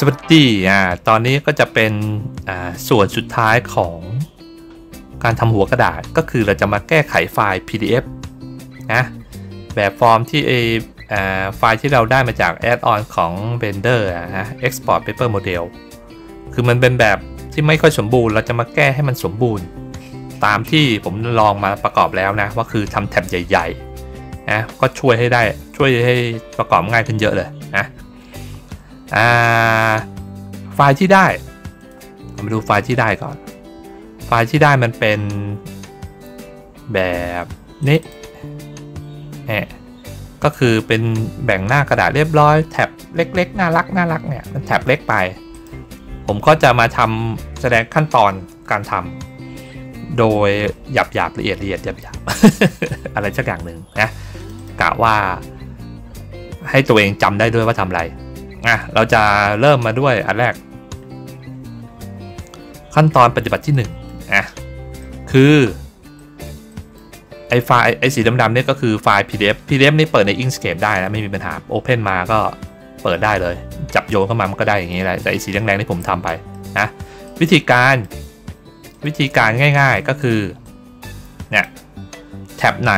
สวัสดีตอนนี้ก็จะเป็นส่วนสุดท้ายของการทำหัวกระดาษก็คือเราจะมาแก้ไขไฟล์ PDF นะแบบฟอร์มที่ไฟล์ที่เราได้มาจากแอดออนของ Blender นะ Export Paper Model คือมันเป็นแบบที่ไม่ค่อยสมบูรณ์เราจะมาแก้ให้มันสมบูรณ์ตามที่ผมลองมาประกอบแล้วนะว่าคือทำแท็บใหญ่ๆนะก็ช่วยให้ประกอบง่ายขึ้นเยอะเลยนะไฟล์ที่ได้มาดูไฟล์ที่ได้ก่อนไฟล์ที่ได้มันเป็นแบบนี้ก็คือเป็นแบ่งหน้ากระดาษเรียบร้อยแท็บเล็กๆน่ารักเนี่ยมันแท็บเล็กไปผมก็จะมาทำแสดงขั้นตอนการทำโดยหยาบละเอียดหยาบ อะไรสักอย่างหนึ่งนะกะว่าให้ตัวเองจำได้ด้วยว่าทำอะไรเราจะเริ่มมาด้วยอันแรกขั้นตอนปฏิบัติที่1คือไอไฟล์ไอสีดำๆนี่ก็คือไฟล์ PDF นี่เปิดใน INKscape ได้นะไม่มีปัญหา Open มาก็เปิดได้เลยจับโยนเข้ามามันก็ได้อย่างนี้แหละแต่ไอสีแดงๆที่ผมทำไปนะวิธีการง่ายๆก็คือเนี่ยแท็บไหน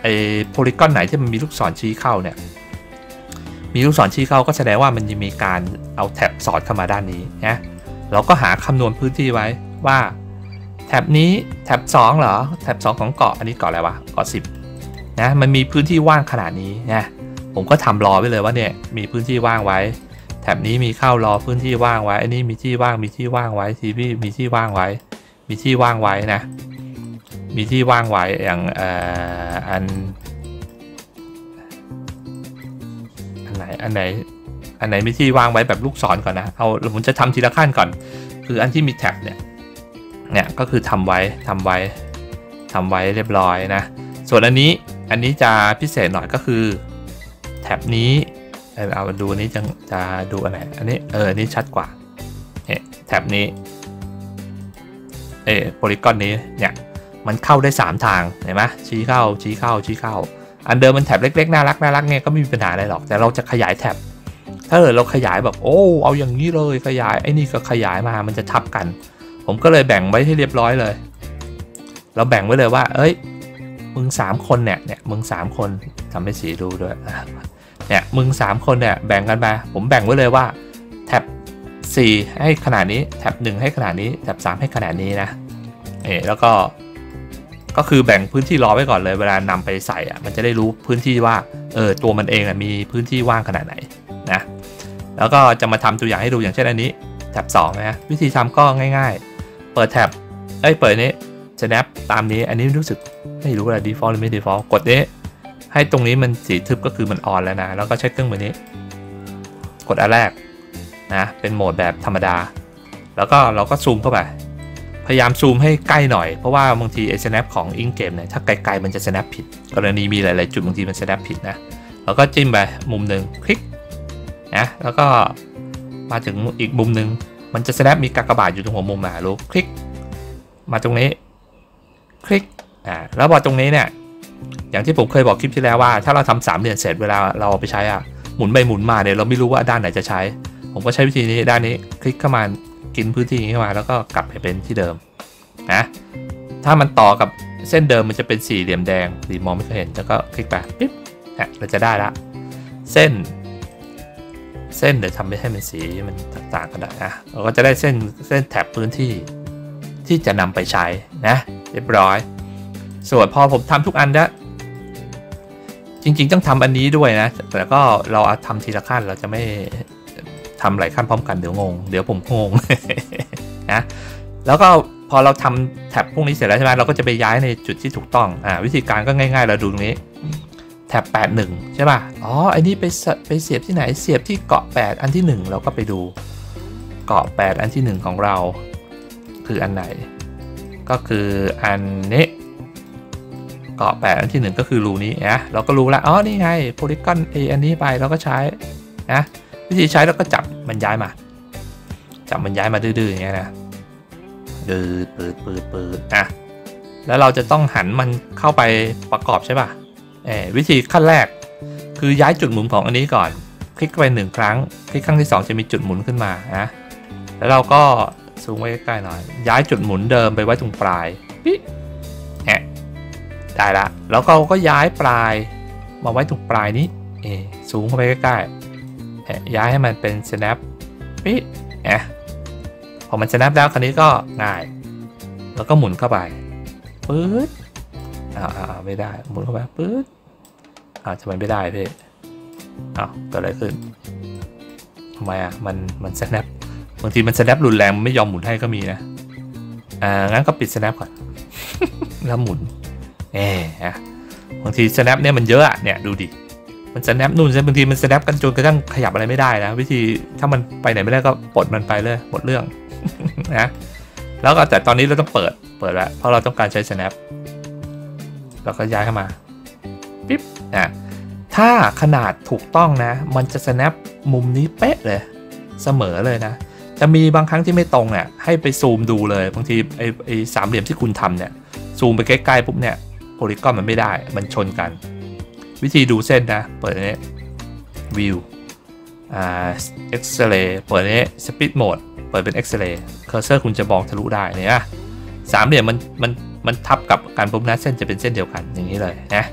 ไอโพลีกอนไหนที่มันมีลูกศรชี้เข้าเนี่ยมีลูกศรชี้เข้าก็แสดงว่ามันจะมีการเอาแท็บสอดเข้ามาด้านนี้นะเราก็หาคำนวณพื้นที่ไว้ว่าแท็บนี้แท็บ2เหรอแท็บ2ของเกาะอันนี้เกาะอะไรวะเกาะ10นะมันมีพื้นที่ว่างขนาดนี้นะผมก็ทำรอไว้เลยว่าเนี่ยมีพื้นที่ว่างไว้แท็บนี้มีเข้ารอพื้นที่ว่างไว้อันนี้มีที่ว่างทีวีมีที่ว่างไว้นะมีที่ว่างไว้อย่างอันไหนมีที่วางไว้แบบลูกศรก่อนนะเอาผมจะทำทีละขั้นก่อนคืออันที่มีแท็บเนี่ยก็คือทำไว้เรียบร้อยนะส่วนอันนี้จะพิเศษหน่อยก็คือแท็บนี้เอาดูนี้จะดูอันไหนอันนี้นี่ชัดกว่าแท็บนี้โพลีกอนนี้เนี่ยมันเข้าได้3ทางเห็นไหมชี้เข้าอันเดิมมันแท็บเล็กๆน่ารักเนี่ยก็ไม่มีปัญหาอะไรหรอกแต่เราจะขยายแท็บถ้าเราขยายแบบโอ้เอาอย่างนี้เลยขยายไอ้นี่ก็ขยายมามันจะทับกันผมก็เลยแบ่งไว้ให้เรียบร้อยเลยเราแบ่งไว้เลยว่ามึง3คนเนี่ยมึง3คนทำให้สีดูด้วยเนี่ยมึง3คนเนี่ยแบ่งกันไปผมแบ่งไว้เลยว่าแท็บ4ให้ขนาดนี้แท็บ1ให้ขนาดนี้แท็บ3ให้ขนาดนี้นะแล้วก็คือแบ่งพื้นที่รอไว้ก่อนเลยเวลานำไปใส่มันจะได้รู้พื้นที่ว่าตัวมันเองมีพื้นที่ว่างขนาดไหนนะแล้วก็จะมาทำตัวอย่างให้ดูอย่างเช่นอันนี้แท็บ2นะวิธีทำก็ง่ายๆเปิดแท็บเปิดนี้ snap ตามนี้อันนี้รู้สึกไม่รู้ว่า default หรือไม่ default กดนี้ให้ตรงนี้มันสีทึบก็คือมันออนแล้วนะแล้วก็ใช้เครื่องมือนี้กดอันแรกนะเป็นโหมดแบบธรรมดาแล้วก็เราก็ซูมเข้าไปพยายามซูมให้ใกล้หน่อยเพราะว่าบางทีไอ้ snap ของ INKscape เนี่ยถ้าไกลๆมันจะ snap ผิดกรณีมีหลายๆจุดบางทีมัน snap ผิดนะแล้วก็จิ้มไปมุมหนึ่งคลิกนะแล้วก็มาถึงอีกมุมหนึ่งมันจะ snap มีกากบาทอยู่ตรงหัวมุมมาลูกคลิกมาตรงนี้คลิกแล้วพอตรงนี้เนี่ยอย่างที่ผมเคยบอกคลิปที่แล้วว่าถ้าเราทำ3เหลี่ยมเสร็จเวลาเราไปใช้หมุนไปหมุนมาเนี่ยเราไม่รู้ว่าด้านไหนจะใช้ผมก็ใช้วิธีนี้ด้านนี้คลิกเข้ามากินพื้นที่นี้มาแล้วก็กลับไปเป็นที่เดิมนะถ้ามันต่อกับเส้นเดิมมันจะเป็นสี่เหลี่ยมแดงมองไม่ค่อยเห็นแล้วก็คลิกไปปิ๊บเราจะได้ละเส้นเดี๋ยวทำให้มันสีมันต่างกันนะเราก็จะได้เส้นแถบพื้นที่ที่จะนำไปใช้นะเรียบร้อยส่วนพอผมทำทุกอันนะจริงๆต้องทำอันนี้ด้วยนะแต่ก็เราทำทีละขั้นเราจะไม่ทำหลายขั้นพร้อมกันเดี๋ยวผมงง นะแล้วก็พอเราทำแท็บพวกนี้เสร็จแล้วใช่ไหมเราก็จะไปย้ายในจุดที่ถูกต้องวิธีการก็ง่ายๆเราดูตรงนี้แท็บ81ใช่ป่ะอ๋อไอ้นี่ไปเสียบที่ไหนเสียบที่เกาะ8อันที่1เราก็ไปดูเกาะ8อันที่1ของเราคืออันไหนก็คืออันนี้เกาะ8อันที่1ก็คือรูนี้นะเราก็รู้แล้วอ๋อนี่ไงโพลีกอนอันนี้ไปเราก็ใช้นะวิธีใช้แล้วก็จับมันย้ายมาดื้อๆอย่างเงี้ยนะเปิดแล้วเราจะต้องหันมันเข้าไปประกอบใช่ป่ะวิธีขั้นแรกคือย้ายจุดมุมของอันนี้ก่อน คลิกไป1ครั้งคลิกครั้งที่2จะมีจุดหมุนขึ้นมานะแล้วเราก็ซูมไว้ใกล้ๆหน่อยย้ายจุดหมุนเดิมไปไว้ตรงปลายปิ๊บแหะได้ละแล้วเราก็ย้ายปลายมาไว้ตรงปลายนี้ซูมเข้าไปใกล้ๆแหะย้ายให้มันเป็น snap ปิ๊บแหะพอมัน snap แล้วคราวนี้ก็ง่ายแล้วก็หมุนเข้าไปปึ๊ดไม่ได้หมุนเข้าไปปึ๊ดทำไมไม่ได้พี่เกิดอะไรขึ้นทำไมมัน snap บางทีมัน snap รุนแรงมันไม่ยอมหมุนให้ก็มีนะงั้นก็ปิด snap ก่อน แล้วหมุนบางที snap เนี่ยมันเยอะอะเนี่ยดูดิมัน snap นู่นบางทีมัน snap กันจนกระทั่งขยับอะไรไม่ได้นะวิธีถ้ามันไปไหนไม่ได้ก็ปลดมันไปเลยหมดเรื่อง นะแล้วก็แต่ตอนนี้เราต้องเปิดแล้วเพราะเราต้องการใช้ snap เราก็ย้ายเข้ามาปิ๊บถ้าขนาดถูกต้องนะมันจะ snap มุมนี้เป๊ะเลยเสมอเลยนะจะมีบางครั้งที่ไม่ตรงเนี่ยให้ไปซูมดูเลยบางทีไอสามเหลี่ยมที่คุณทำเนี่ยซูมไปใกล้ๆปุ๊บเนี่ยโพลีกอนมันไม่ได้มันชนกันวิธีดูเส้นนะเปิดอันนี้ view X-ray เปิดอันนี้ speed mode เปิดเป็น X-ray เคอร์เซอร์คุณจะมองทะลุได้เนี่ยนะสามเหลี่ยมมันทับกับการปุ๊บนะเส้นจะเป็นเส้นเดียวกันอย่างนี้เลยนะ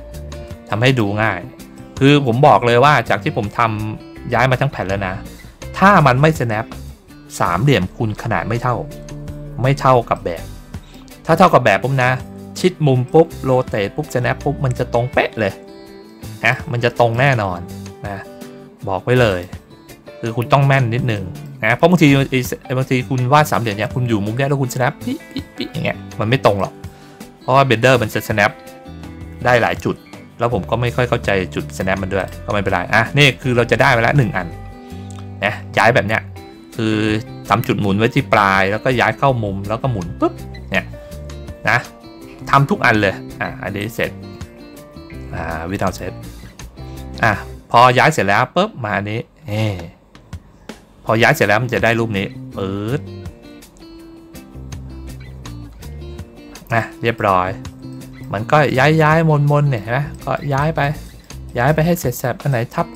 ทำให้ดูง่ายคือผมบอกเลยว่าจากที่ผมทำย้ายมาทั้งแผ่นแล้วนะถ้ามันไม่ snap สามเหลี่ยมคุณขนาดไม่เท่ากับแบบถ้าเท่ากับแบบปุ๊บนะชิดมุมปุ๊บโรเตทปุ๊บ snap ปุ๊บมันจะตรงเป๊ะเลยนะมันจะตรงแน่นอนนะบอกไว้เลยคือคุณต้องแม่นนิดนึงนะเพราะบางทีคุณวาดสามเหลี่ยมเนี่ยคุณอยู่มุมนี้แล้วคุณ snap ปิ๊ปิ๊อย่างเงี้ยมันไม่ตรงหรอกเพราะว่าเบนเดอร์มันจะ snap ได้หลายจุดแล้วผมก็ไม่ค่อยเข้าใจจุด snap มันด้วยก็ไม่เป็นไรนี่คือเราจะได้ไปแล้ว1อันนะย้ายแบบเนี้ยคือทำจุดหมุนไว้ที่ปลายแล้วก็ย้ายเข้ามุมแล้วก็หมุนปุ๊บเนี่ยนะทำทุกอันเลยอันนี้เสร็จวิธีเสร็จพอย้ายเสร็จแล้วปุ๊บมาอันนี้พอย้ายเสร็จแล้วมันจะได้รูปนี้ปึ๊ดนะเรียบร้อยมันก็ย้ายมนเนี่ยนะก็ย้ายไปให้เสร็จแสบอันไหนทับ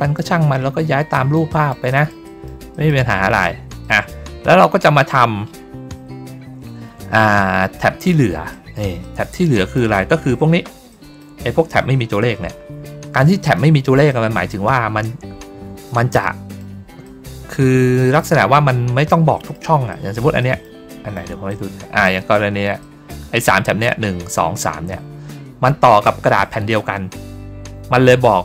กันก็ช่างมันแล้วก็ย้ายตามรูปภาพไปนะไม่มีปัญหาอะไรแล้วเราก็จะมาทำแท็บที่เหลือแท็บที่เหลือคืออะไรก็คือพวกนี้ไอ้พวกแท็บไม่มีตัวเลขเนี่ยการที่แท็บไม่มีตัวเลขมันหมายถึงว่ามันจะคือลักษณะว่ามันไม่ต้องบอกทุกช่องอย่างสมมติอันเนี้ยอันไหนเดี๋ยวผมให้ดูอย่างกรณีไอ้3แถบเนี้ย1 2 3เนี่ยมันต่อกับกระดาษแผ่นเดียวกันมันเลยบอก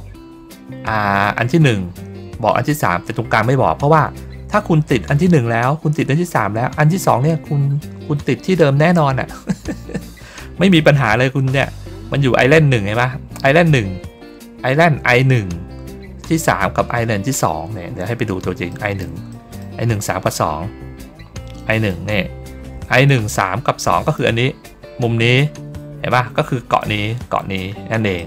อันที่1บอกอันที่3แต่ตรงกลางไม่บอกเพราะว่าถ้าคุณติดอันที่1แล้วคุณติดอันที่3แล้วอันที่2เนี่ยคุณติดที่เดิมแน่นอนอ่ะ ไม่มีปัญหาเลยคุณเนี่ยมันอยู่ไอแลนด์1ใช่ปะไอแลนด์1ไอแลนด์ I1 ที่3กับไอแลนด์ที่2เนี่ยเดี๋ยวให้ไปดูตัวจริง I1 I1 3กับ2 I1 เนี่ย I1 3กับ2ก็คืออันนี้มุมนี้เห็นป่ะก็คือเกาะนี้นั่นเอง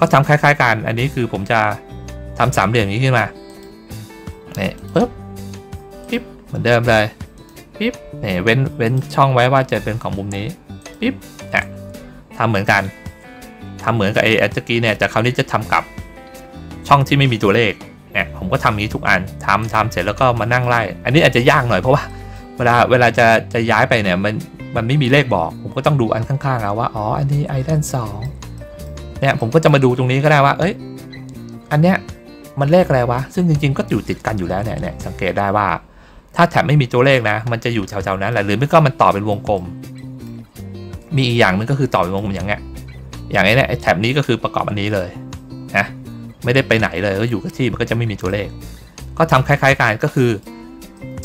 ก็ทำคล้ายๆกันอันนี้คือผมจะทำสามเหลี่ยมนี้ขึ้นมาเนี่ยปึ๊บปิ๊บเหมือนเดิมเลยปิ๊บเนี่ยเว้นช่องไว้ว่าจะเป็นของมุมนี้ปิ๊บทำเหมือนกันทำเหมือนกับไอ้แอดเจกี้เนี่ยแต่คราวนี้จะทำกับช่องที่ไม่มีตัวเลขเนี่ยผมก็ทำนี้ทุกอันทำเสร็จแล้วก็มานั่งไล่อันนี้อาจจะยากหน่อยเพราะว่าเวลาจะย้ายไปเนี่ยมันไม่มีเลขบอกผมก็ต้องดูอันข้างๆเอาว่าอ๋ออันนี้ไอแลนด์2เนี่ยผมก็จะมาดูตรงนี้ก็ได้ว่าเอ้ยอันเนี้ยมันเลขอะไรวะซึ่งจริงๆก็อยู่ติดกันอยู่แล้วเนี่ยสังเกตได้ว่าถ้าแถบไม่มีตัวเลขนะมันจะอยู่แถวๆนั้นแหละหรือไม่ก็มันต่อเป็นวงกลมมีอีกอย่างนึงก็คือต่อเป็นวงกลมอย่างเงี้ยอย่างไอ้เนี่ยไอ้แถบนี้ก็คือประกอบอันนี้เลยนะไม่ได้ไปไหนเลยก็อยู่กับที่มันก็จะไม่มีตัวเลขก็ทำคล้ายๆกันก็คือ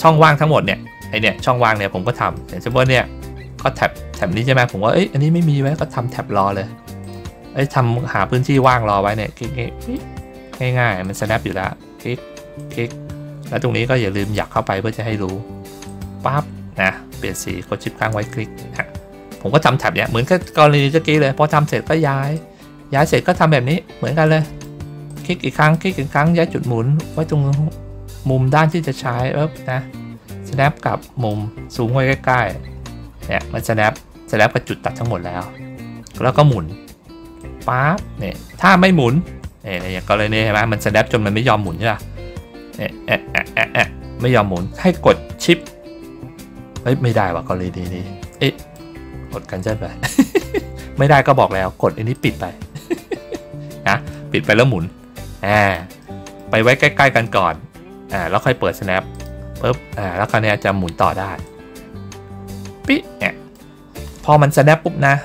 ช่องว่างทั้งหมดเนี่ยไอเนี่ยช่องว่างเนี่ยผมก็ทำอย่างเช่นว่าเนี่ยก็แท็บนี้ใช่ไหมผมว่าเอ้ยอันนี้ไม่มีไว้ก็ทำแท็บรอเลยไอ้ทำหาพื้นที่ว่างรอไว้เนี่ยคลิกง่ายๆมัน snap อยู่แล้วคลิกแล้วตรงนี้ก็อย่าลืมอยากเข้าไปเพื่อจะให้รู้ปั๊บนะเปลี่ยนสีกดชิปค้างไว้คลิกผมก็ทำแท็บเนี่ยเหมือนกับกรณีเมื่อกี้เลยพอทำเสร็จก็ย้ายเสร็จก็ทำแบบนี้เหมือนกันเลยคลิกอีกครั้งคลิกอีกครั้งย้ายจุดหมุนไว้ตรงมุมด้านที่จะใช้ปั๊บนะ snap กับมุมสูงไว้ใกล้ๆเนี่ยมัน snap กับจุดตัดทั้งหมดแล้วก็หมุนปั๊บเนี่ยถ้าไม่หมุนเนี่ยอย่างกรณีนี้ใช่ไหมมัน snap จนมันไม่ยอมหมุนใช่ป่ะ ไม่ยอมหมุนให้กดชิปไม่ได้ว่ะกรณีนี้กดกันใช่ไหม ไม่ได้ก็บอกแล้วกดอันนี้ปิดไป นะปิดไปแล้วหมุนไปไว้ใกล้ๆกันก่อนแล้วค่อยเปิด snap ปุ๊บแล้วคราวนี้จะหมุนต่อได้ปิ๊ะพอมัน snap ปุ๊บนะ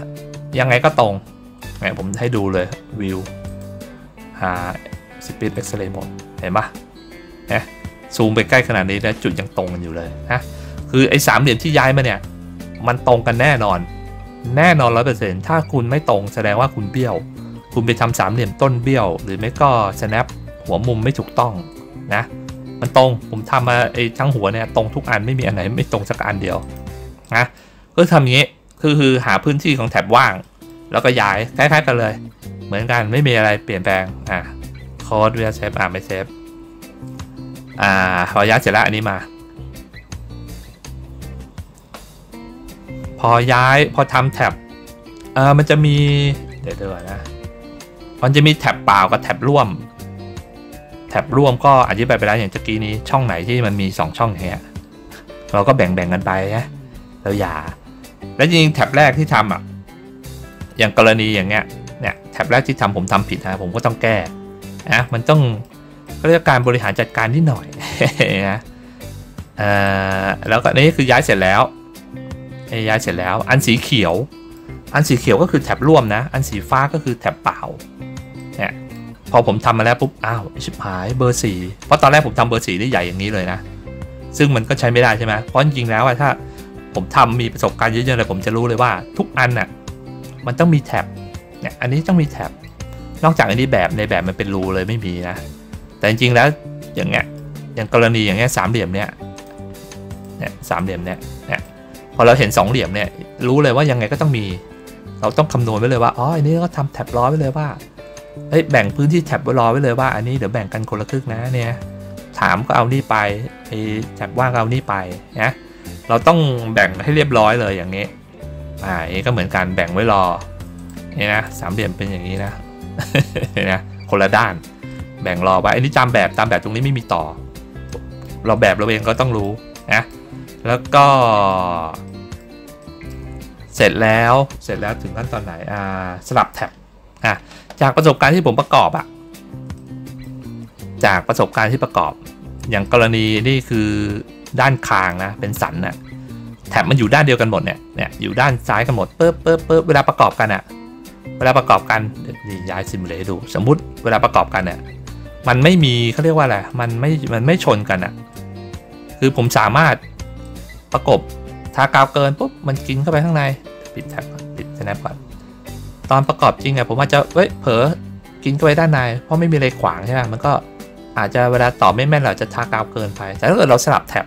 ยังไงก็ตรงผมให้ดูเลยวิวหา speed x-ray mode เห็นปะซูมไปใกล้ขนาดนี้นะจุดยังตรงกันอยู่เลยนะคือไอ้สามเหลี่ยมที่ย้ายมาเนี่ยมันตรงกันแน่นอน100%ถ้าคุณไม่ตรงแสดงว่าคุณเบี้ยวคุณไปทำสามเหลี่ยมต้นเบี้ยวหรือไม่ก็ snap หัวมุมไม่ถูกต้องนะมันตรงผมทำมาไอ้ทั้งหัวเนี่ยตรงทุกอันไม่มีอันไหนไม่ตรงสักอันเดียวนะก็ทำอย่างนี้คือหาพื้นที่ของแถบว่างแล้วก็ย้ายคล้ายๆกันเลยเหมือนกันไม่มีอะไรเปลี่ยนแปลงโค้ดเวลาเซฟไม่เซฟพอย้ายเสร็จแล้วอันนี้มาพอย้ายพอทำแท็บมันจะมีเดี๋ยวนะมันจะมีแท็บเปล่ากับแท็บร่วมก็อธิบายไปแล้วอย่างตะกี้นี้ช่องไหนที่มันมี2ช่องเนี้ยเราก็แบ่งกันไปนะเราอย่าแล้วจริงแท็บแรกที่ทำอย่างกรณีอย่างเงี้ยเนี่ยแท็บแรกที่ทำผมทำผิดนะผมก็ต้องแก้มันต้องเรื่องการบริหารจัดการนิดหน่อยนะแล้วก็นี่คือย้ายเสร็จแล้วอันสีเขียวก็คือแท็บร่วมนะอันสีฟ้าก็คือแท็บเปล่าเนี่ยพอผมทำมาแล้วปุ๊บอ้าวชิบหายเบอร์4เพราะตอนแรกผมทำเบอร์4ได้ใหญ่อย่างนี้เลยนะซึ่งมันก็ใช้ไม่ได้ใช่ไหมเพราะจริงแล้วถ้าผมทำมีประสบการณ์เยอะๆเลยผมจะรู้เลยว่าทุกอันน่ะมันต้องมีแท็บเนี่ยอันนี้ต้องมีแท็บนอกจากอันนี้แบบในแบบมันเป็นรูเลยไม่มีนะแต่จริงๆแล้วอย่างเงี้ยอย่างกรณีอย่างเงี้ยสามเหลี่ยมเนี่ยพอเราเห็นสองเหลี่ยมเนี่ยรู้เลยว่ายังไงก็ต้องมีเราต้องคำนวณไว้เลยว่าอ๋ออันนี้ก็ทำแท็บร้อยไว้เลยว่าแบ่งพื้นที่แท็บไว้ร้อยไว้เลยว่าอันนี้เดี๋ยวแบ่งกันคนละครึ่งนะเนี่ยถามก็เอานี่ไปแท็บว่างเอานี่ไปนะเราต้องแบ่งให้เรียบร้อยเลยอย่างนี้นี่ก็เหมือนการแบ่งไว้รอนี่นะสามเหลี่ยมเป็นอย่างนี้นะ นะคนละด้านแบ่งรอไว้อันนี้จำแบบตามแบบตรงนี้ไม่มีต่อเราแบบเราเองก็ต้องรู้นะแล้วก็เสร็จแล้วถึงขั้นตอนไหนสลับแท็บจากประสบการณ์ที่ผมประกอบจากประสบการณ์ที่ประกอบอย่างกรณีนี่คือด้านคางนะเป็นสันนะแท็บมันอยู่ด้านเดียวกันหมดเนี่ยอยู่ด้านซ้ายกันหมดเวลาประกอบกันนี่ย้ายซิมูเลตดูสมมุติเวลาประกอบกันเนี่ยมันไม่มีเขาเรียกว่าอะไรมันไม่ชนกันคือผมสามารถประกบถ้ากาวเกินปุ๊บมันกินเข้าไปข้างในปิดแท็บปิด snap ก่อนตอนประกอบจริงผมอาจจะเผลอกินเข้าไปด้านในเพราะไม่มีอะไรขวางใช่ไหมมันก็อาจจะเวลาต่อไม่แม่นเราจะทากาวเกินไปแต่ถ้าเกิดเราสลับแท็บ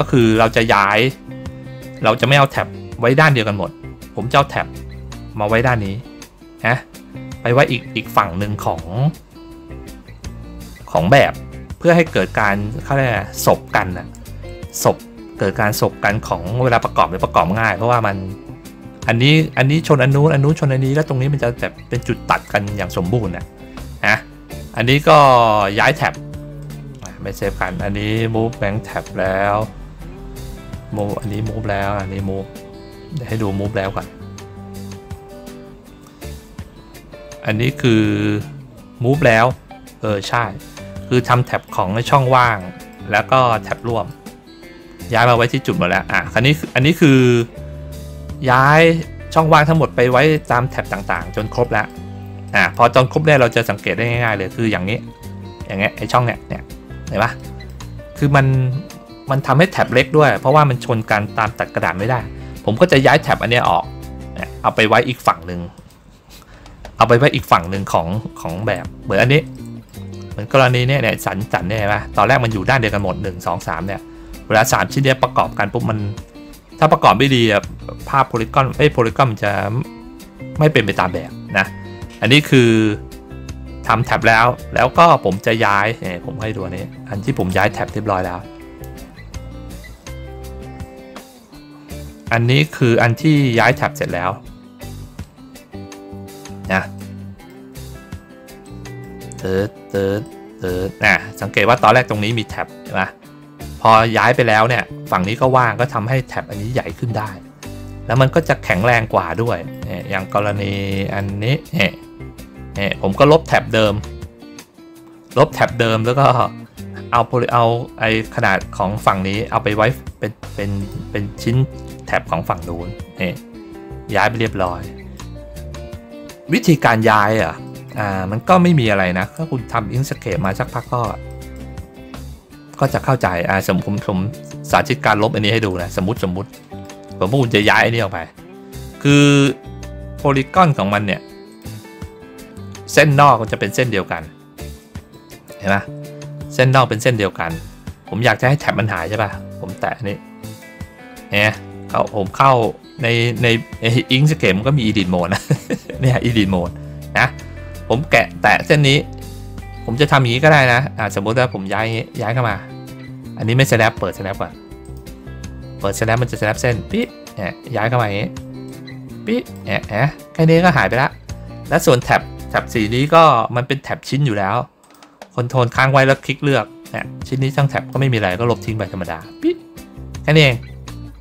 ก็คือเราจะย้ายเราจะไม่เอาแท็บไว้ด้านเดียวกันหมดผมจะเอาแท็บมาไว้ด้านนี้ไปไว้อีกฝั่งหนึ่งของแบบเพื่อให้เกิดการเขาเรียกสบกันเกิดการสบกันของเวลาประกอบง่ายเพราะว่ามันอันนี้ชนอันนู้นอันนู้นชนอันนี้แล้วตรงนี้มันจะแบบเป็นจุดตัดกันอย่างสมบูรณ์อันนี้ก็ย้ายแท็บไม่เซฟกันอันนี้ move blank tab แล้วอันนี้ move แล้วอันนี้ move ให้ดู move แล้วก่อนอันนี้คือ move แล้วใช่คือทำแท็บของในช่องว่างแล้วก็แท็บร่วมย้ายมาไว้ที่จุดหมดแล้วคราวนี้อันนี้คือย้ายช่องว่างทั้งหมดไปไว้ตามแท็บต่างๆจนครบแล้วพอจนครบแล้วเราจะสังเกตได้ง่ายๆเลยคืออย่างนี้อย่างเงี้ยไอช่องเนี้ยเห็นปะคือมันทำให้แท็บเล็กด้วยเพราะว่ามันชนกันตามตัดกระดาษไม่ได้ผมก็จะย้ายแท็บอันนี้ออกเอาไปไว้อีกฝั่งหนึ่งของแบบเหมือนอันนี้เหมือนกรณีเนี่ยสันเนี่ยนะตอนแรกมันอยู่ด้านเดียวกันหมด1 2 3เนี่ยเวลา3ชิ้นเนี้ยประกอบกันปุ๊บมันถ้าประกอบไม่ดีภาพโพลีกอนมันจะไม่เป็นไปตามแบบนะอันนี้คือทำแท็บแล้วก็ผมจะย้ายผมให้ดูนี้อันที่ผมย้ายแท็บเรียบร้อยแล้วอันนี้คืออันที่ย้ายแท็บเสร็จแล้วนะ สังเกตว่าตอนแรกตรงนี้มีแท็บใช่ไหมพอย้ายไปแล้วเนี่ยฝั่งนี้ก็ว่างก็ทำให้แท็บอันนี้ใหญ่ขึ้นได้แล้วมันก็จะแข็งแรงกว่าด้วยอย่างกรณีอันนี้ผมก็ลบแท็บเดิมแล้วก็เอาไอขนาดของฝั่งนี้เอาไปไว้เป็นชิ้นแท็บของฝั่งนู้นย้ายไปเรียบร้อยวิธีการย้ายมันก็ไม่มีอะไรนะถ้าคุณทำINKscapeมาสักพักก็จะเข้าใจสมมุติผมสาธิตการลบอันนี้ให้ดูนะสมมุติผมว่าคุณจะย้ายอันนี้ออกไปคือโพลีกอนของมันเนี่ยเส้นนอกมันจะเป็นเส้นเดียวกันเห็นไหมเส้นนอกเป็นเส้นเดียวกันผมอยากจะให้แท็บมันหายใช่ป่ะผมแตะนี่ผมเข้าในINKscapeมันก็มีEdit Mode นะเนี่ยEdit Mode นะผมแตะเส้นนี้ผมจะทำอย่างนี้ก็ได้นะสมมติว่าผมย้ายเข้ามาอันนี้ไม่ snap เปิด snap ก่อนเปิด snap มันจะ snap เส้นปิ๊บย้ายเข้ามาอย่างนี้ปิ๊บแค่นี้ก็หายไปละและส่วนแท็บสีนี้ก็มันเป็นแท็บชิ้นอยู่แล้วคอนโทรลค้างไว้แล้วคลิกเลือกชิ้นนี้ทั้งแท็บก็ไม่มีอะไรก็ลบทิ้งไปธรรมดาปิ๊บแค่นี้เอง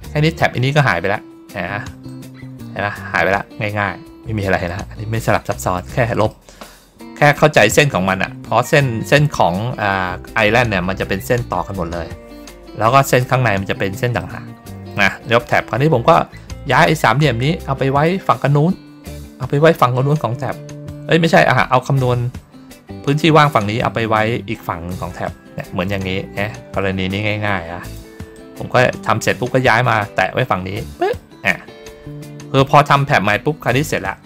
แค่นี้แท็บอันนี้ก็หายไปละเห็นไหมหายไปละง่ายๆไม่มีอะไรนะอันนี้ไม่สลับซับซ้อนแค่ลบแค่เข้าใจเส้นของมันเพราะเส้นของไอแลนด์เนี่ยมันจะเป็นเส้นต่อกันหมดเลยแล้วก็เส้นข้างในมันจะเป็นเส้นต่างหากนะลบแท็บคราวนี้ผมก็ย้ายไอ้สามเหลี่ยมนี้เอาไปไว้ฝั่งกระนู้นเอาไปไว้ฝั่งกระนู้นของแท็บไม่ใช่เอาคำนวณพื้นที่ว่างฝั่งนี้เอาไปไว้อีกฝั่งของแท็บเนี่ยเหมือนอย่างนี้กรณีนี้ง่ายๆผมก็ทำเสร็จปุ๊บก็ย้ายมาแตะไว้ฝั่งนี้ปึ๊บพอทำแท็บใหม่ปุ๊บคราวนี้เสร็จละ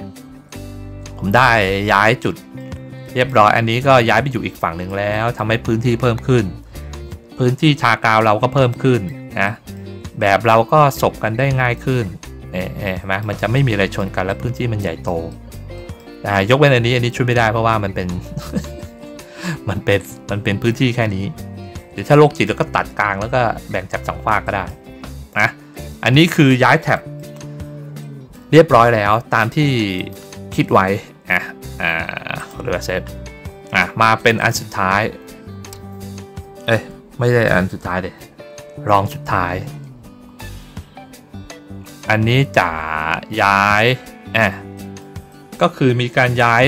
ผมได้ย้ายจุดเรียบร้อยอันนี้ก็ย้ายไปอยู่อีกฝั่งหนึ่งแล้วทำให้พื้นที่เพิ่มขึ้นพื้นที่ทากาวเราก็เพิ่มขึ้นนะแบบเราก็สบกันได้ง่ายขึ้นเห็นไหมมันจะไม่มีอะไรชนกันและพื้นที่มันใหญ่โตยกเว้นอันนี้ช่วยไม่ได้เพราะว่ามันเป็น มันเป็นพื้นที่แค่นี้หรือถ้าโรคจิตเราก็ตัดกลางแล้วก็แบ่งจับสองฝากก็ได้นะอันนี้คือย้ายแท็บเรียบร้อยแล้วตามที่คิดไว้เรือเซฟมาเป็นอันสุดท้ายไม่ได้อันสุดท้ายเลยรองสุดท้ายอันนี้จะย้ายก็คือมีการย้าย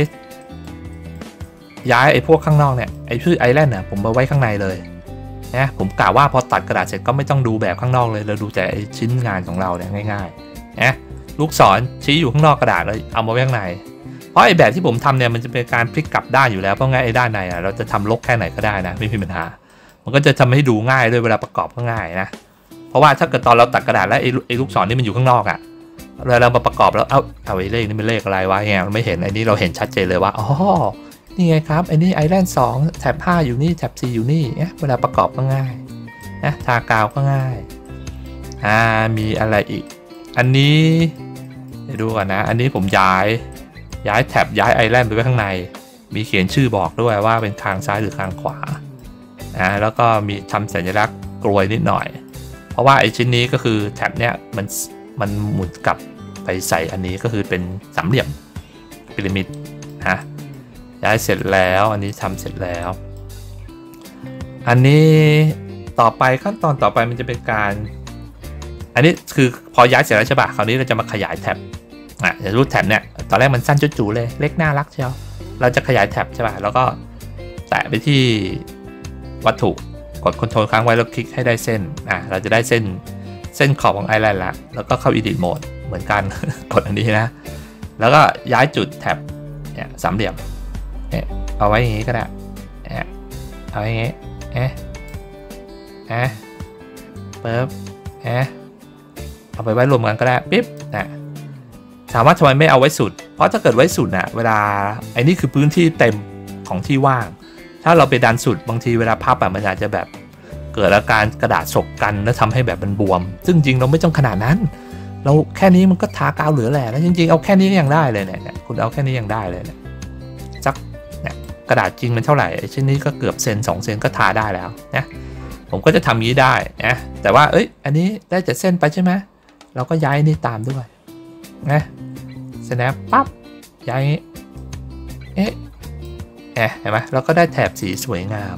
ไอ้พวกข้างนอกเนี่ยไอ้ชื่อไอแลนด์เนี่ยผมมาไว้ข้างในเลยนะผมกล่าวว่าพอตัดกระดาษเสร็จก็ไม่ต้องดูแบบข้างนอกเลยเราดูแต่ชิ้นงานของเราเนี่ยง่ายๆนะลูกศรชี้อยู่ข้างนอกกระดาษเลยเอามาไว้ข้างในเพราะไอ้แบบที่ผมทำเนี่ยมันจะเป็นการพลิกกลับด้านอยู่แล้วเพราะงั้นไอ้ด้านในเราจะทำลกแค่ไหนก็ได้นะไม่มีปัญหามันก็จะทำให้ดูง่ายด้วยเวลาประกอบก็ง่ายนะเพราะว่าถ้าเกิดตอนเราตัดกระดาษแล้วไอ้ลูกศรนี่มันอยู่ข้างนอกอะเวลาเรามาประกอบแล้วเอาไอ้เลขนี่เป็นเลขอะไรวะเนี่ยเราไม่เห็นไอ้นี่เราเห็นชัดเจนเลยว่าอ๋อนี่ไงครับไอ้นี่ไอแลนด์2แท็บ5อยู่นี่แท็บ4อยู่นี่เวลาประกอบก็ง่ายนะทากาวก็ง่ายมีอะไรอีกอันนี้ดูก่อนนะอันนี้ผมย้ายแท็บย้ายไอแลนด์ไปไว้ข้างในมีเขียนชื่อบอกด้วยว่าเป็นทางซ้ายหรือทางขวาแล้วก็มีทำสัญลักษณ์กลวยนิดหน่อยเพราะว่าไอชิ้นนี้ก็คือแท็บเนี้ยมันหมุนกลับไปใส่อันนี้ก็คือเป็นสามเหลี่ยมพีระมิดย้ายเสร็จแล้วอันนี้ทำเสร็จแล้วอันนี้ต่อไปขั้นตอนต่อไปมันจะเป็นการอันนี้คือพอย้ายเสร็จแล้วใช่ป่ะคราวนี้เราจะมาขยายแท็บจะรูดแท็บเนี่ยตอนแรกมันสั้นจุ๋ๆเลยเล็กน่ารักเชียวเราจะขยายแท็บใช่ป่ะแล้วก็แตะไปที่วัตถุกดคอนโทรลค้างไว้แล้วคลิกให้ได้เส้นเราจะได้เส้นขอบของไอแลนด์ละแล้วก็เข้า Edit Mode เหมือนกัน กดอันนี้นะแล้วก็ย้ายจุดแท็บเนี่ยสามเหลี่ยมเอาไว้อย่างนี้ก็ได้เอาไว้อย่างนี้ปึ๊บเอาไปไว้รวมกันก็ได้ปิ๊บถามว่าทำไมไม่เอาไว้สุดเพราะถ้าเกิดไว้สุดเวลาไอ้นี่คือพื้นที่เต็มของที่ว่างถ้าเราไปดันสุดบางทีเวลาพับมันอาจจะแบบเกิดอาการกระดาษสกกันแล้วทำให้แบบมันบวมซึ่งจริงเราไม่ต้องขนาดนั้นเราแค่นี้มันก็ทากาวเหลือแหละแล้วจริงๆเอาแค่นี้ยังได้เลยเนี่ยคุณเอาแค่นี้ยังได้เลยเนี่ยสักกระดาษจริงมันเท่าไหร่ไอ้ชิ้นนี้ก็เกือบเซน2 เซนก็ทาได้แล้วนะผมก็จะทำนี้ได้แต่ว่าอันนี้ได้7 เส้นไปใช่ไหมเราก็ย้ายนี่ตามด้วยนะ snap ปั๊บย้าย เห็นไหมเราก็ได้แถบสีสวยงาม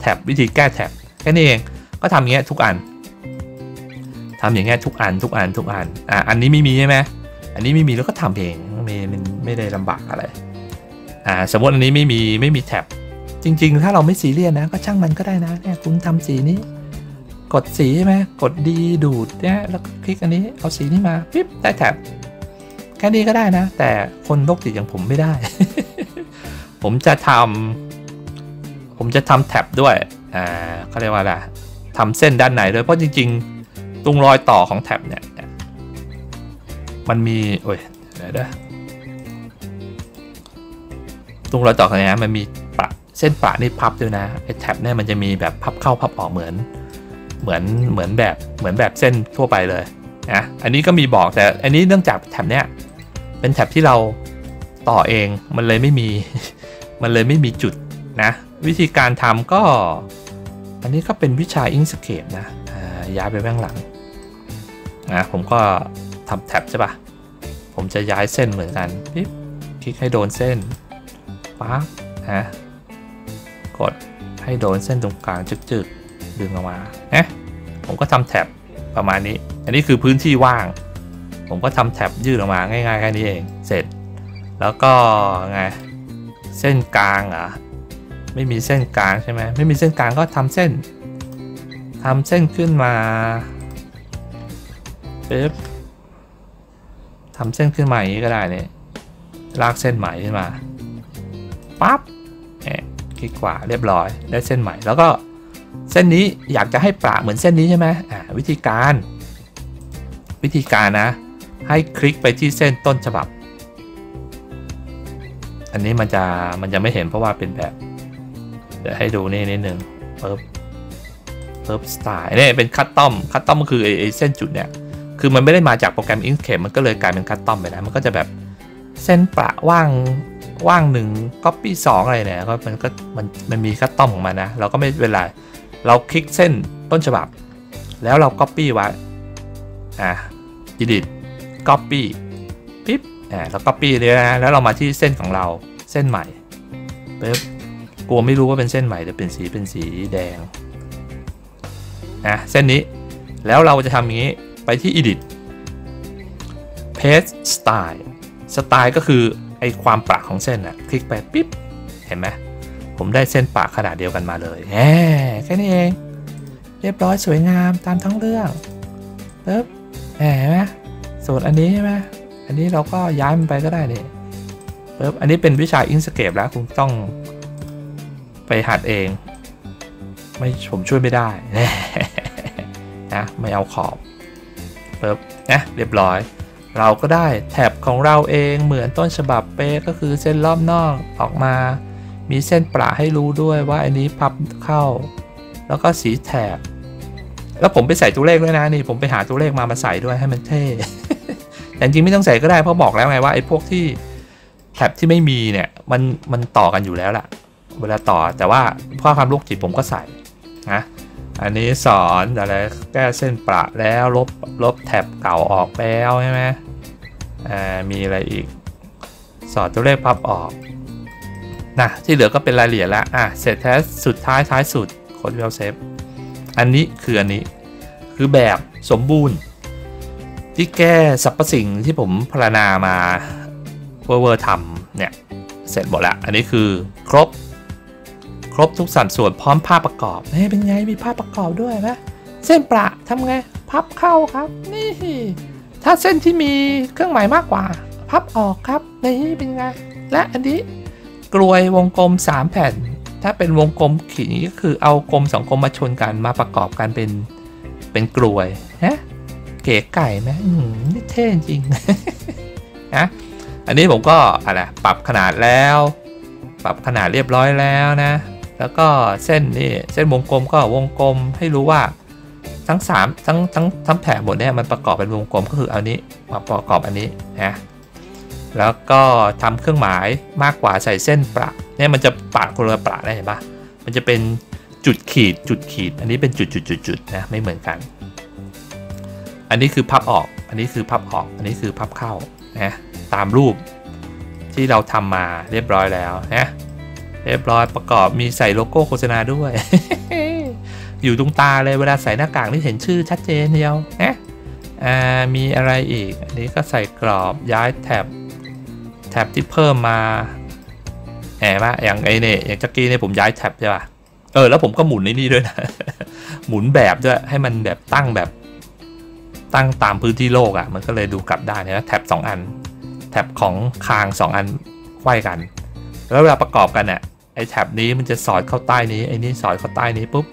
แถบวิธีแก้แถบแค่นี้เองก็ทำอย่างเงี้ยทุกอันทำอย่างเงี้ยทุกอันอันนี้ไม่มีใช่ไหมอันนี้ไม่มีแล้วก็ทำเองมันไม่ได้ลำบากอะไรสมมติอันนี้ไม่มีแถบจริงๆถ้าเราไม่ซีเรียสนะก็ช่างมันก็ได้นะเนี่ยคุณทำสีนี้กดสีใช่ไหมกดดีดูดเนี่ยแล้วคลิกอันนี้เอาสีนี้มาปิ๊บได้แถบแค่นี้ก็ได้นะแต่คนโรคจิตอย่างผมไม่ได้ ผมจะทำแถบด้วยเขาเรียกว่าอะไรทำเส้นด้านไหนเลยเพราะจริงๆตรงรอยต่อของแถบเนี่ยมันมีโอ้ยเดี๋ยวนะตรงรอยต่อของเนี่ยมันมีปะเส้นปะนี่พับด้วยนะไอ้แถบเนี่ยมันจะมีแบบพับเข้าพับออกเหมือนแบบเส้นทั่วไปเลยนะอันนี้ก็มีบอกแต่อันนี้เนื่องจากแถบเนี้ยเป็นแถบที่เราต่อเองมันเลยไม่มีจุดนะวิธีการทำก็อันนี้ก็เป็นวิชา INKscape นะย้ายไปข้างหลังนะผมก็ทำแถบใช่ปะผมจะย้ายเส้นเหมือนกันปิ๊บคลิกให้โดนเส้นปั๊บนะกดให้โดนเส้นตรงกลางจึ๊กๆดึงออกมานะผมก็ทำแถบประมาณนี้อันนี้คือพื้นที่ว่างผมก็ทำแถบยืดออกมาง่ายๆแค่นี้เองเสร็จแล้วก็ไงเส้นกลางเหรอไม่มีเส้นกลางใช่ไหมไม่มีเส้นกลางก็ทำเส้นขึ้นมาปึ๊บทำเส้นขึ้นมาอย่างนี้ก็ได้เนี่ยลากเส้นใหม่ขึ้นมาปั๊บคลิกขวาเรียบร้อยได้เส้นใหม่แล้วก็เส้นนี้อยากจะให้ประเหมือนเส้นนี้ใช่ไหมวิธีการนะให้คลิกไปที่เส้นต้นฉบับอันนี้มันจะไม่เห็นเพราะว่าเป็นแบบเดี๋ยวให้ดูนี่นิดนึงเพิ่มสไตล์นี่เป็นคัสตอมก็คือไอ้เส้นจุดเนี่ยคือมันไม่ได้มาจากโปรแกรม INKscape มันก็เลยกลายเป็นคัสตอมไปนะมันก็จะแบบเส้นประว่างหนึ่ง copy 2อะไรเนี่ยมันมีคัสตอมของมันนะเราก็ไม่เป็นไรเราคลิกเส้นต้นฉบับแล้วเรา copy ไว้delete copy ปิ๊บแล้ว copy เลยนะแล้วเรามาที่เส้นของเราเส้นใหม่ปึ๊บกลัวไม่รู้ว่าเป็นเส้นใหม่แต่เป็นสีแดงเส้นนี้แล้วเราจะทำอย่างนี้ไปที่ edit paste style style ก็คือไอความปะของเส้นนะคลิกไปปิ๊บเห็นไหมผมได้เส้นปะขนาดเดียวกันมาเลยแค่นี้เองเรียบร้อยสวยงามตามทั้งเรื่องปึ๊บเห็นไหมส่วนอันนี้ใช่ไหมอันนี้เราก็ย้ายมันไปก็ได้นี่ปึ๊บอันนี้เป็นวิชา INKscape แล้วคุณต้องไปหัดเองไม่ผมช่วยไม่ได้นะไม่เอาขอบปึ๊บเรียบร้อยเราก็ได้แถบของเราเองเหมือนต้นฉบับเป๊ะก็คือเส้นรอบนอกออกมามีเส้นประให้รู้ด้วยว่าอันนี้พับเข้าแล้วก็สีแถบแล้วผมไปใส่ตัวเลขด้วยนะนี่ผมไปหาตัวเลขมาใส่ด้วยให้มันเท่ แต่จริงไม่ต้องใส่ก็ได้เพราะบอกแล้วไงว่าไอ้พวกที่แถบที่ไม่มีเนี่ยมันต่อกันอยู่แล้วล่ะเวลาต่อแต่ว่าเพราะความโรคจิตผมก็ใส่นะอันนี้สอนอะไรแก้เส้นประแล้วลบแถบเก่าออกแล้วใช่ไหมมีอะไรอีกสอนตัวเลขพับออกนะที่เหลือก็เป็นรายละเอียดละเสร็จแท้สุดท้ายสุดโค้ดเวลเซฟอันนี้คือแบบสมบูรณ์ที่แก้สรรพสิ่งที่ผมพรรณนามาเวอร์ทำเนี่ยเสร็จหมดละอันนี้คือครบทุกสัดส่วนพร้อมภาพประกอบเป็นไงมีภาพประกอบด้วยนะเส้นประทำไงพับเข้าครับนี่ถ้าเส้นที่มีเครื่องหมายมากกว่าพับออกครับนี่เป็นไงและอันนี้กลวยวงกลม3แผ่นถ้าเป็นวงกลมขีดก็คือเอากลม2กลมมาชนกันมาประกอบกันเป็นกลวยนะเก๋ไก่ไหมนี่เท่จริง นะอันนี้ผมก็อะไรปรับขนาดแล้วปรับขนาดเรียบร้อยแล้วนะแล้วก็เส้นนี่เส้นวงกลมก็วงกลมให้รู้ว่าทั้ง3ทั้งแถบหมดเนี่ยมันประกอบเป็นวงกลมก็คือเอานี้มาประกอบอันนี้นะแล้วก็ทำเครื่องหมายมากกว่าใส่เส้นประเนี่ยมันจะปะคนละประได้เห็นปะมันจะเป็นจุดขีดอันนี้เป็นจุดนะไม่เหมือนกันอันนี้คือพับออกอันนี้คือพับเข้านะตามรูป ที่เราทำมาเรียบร้อยแล้วนะเรียบร้อยประกอบมีใส่โลโก้โฆษณาด้วย อยู่ตรงตาเลยเวลาใส่หน้ากากนี่เห็นชื่อชัดเจนเดียวนะมีอะไรอีกอันนี้ก็ใส่กรอบย้ายแท็บที่เพิ่มมาแหมว่าอย่างไอเนี่ยอย่างจักกี้เนี่ยผมย้ายแท็บใช่ป่ะแล้วผมก็หมุนในนี่ด้วยนะ หมุนแบบด้วยให้มันแบบตั้งตามพื้นที่โลกอ่ะมันก็เลยดูกลับได้นะแท็บ2อันแท็บของคาง2อันไขว้กันแล้วเวลาประกอบกันเนี่ยไอแท็บนี้มันจะสอดเข้าใต้นี้ไอนี้สอดเข้าใต้นี้ปุ๊บ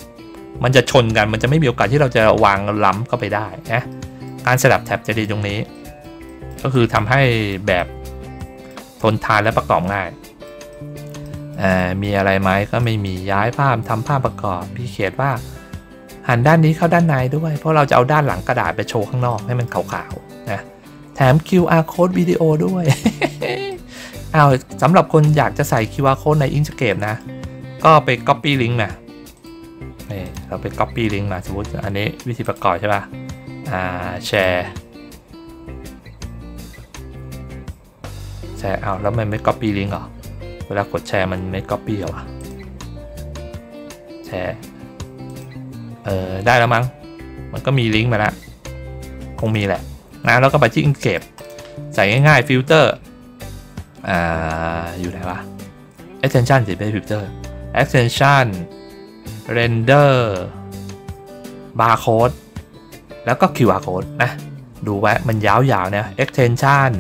มันจะชนกันมันจะไม่มีโอกาสที่เราจะวางล้ำเข้าไปได้นะการสลับแท็บจะดีตรงนี้ก็คือทำให้แบบทนทานและประกอบง่ายมีอะไรไหมก็ไม่มีย้ายภาพทำภาพประกอบพี่เขียนว่าหันด้านนี้เข้าด้านในด้วยเพราะเราจะเอาด้านหลังกระดาษไปโชว์ข้างนอกให้มันขาวๆนะแถม QR code วิดีโอด้วย เอาสำหรับคนอยากจะใส่ QR code ใน INKscape นะก็ไป copy link มาเราไป copy link มาสมมติอันนี้วิธีประกอบใช่ป่ะแชร์เอาแล้วมันไม่ copy link หรอเวลากดแชร์มันไม่ copy หรอแชร์ได้แล้วมั้งมันก็มีลิงก์มาแล้วคงมีแหละนะแล้วก็ไปที่ INKscape ใส่ง่ายๆฟิลเตอร์อยู่ไหนวะ extension สิเป็นฟิลเตอร์ extension render barcode แล้วก็ QR code นะดูไว้มันยาวๆนะ extension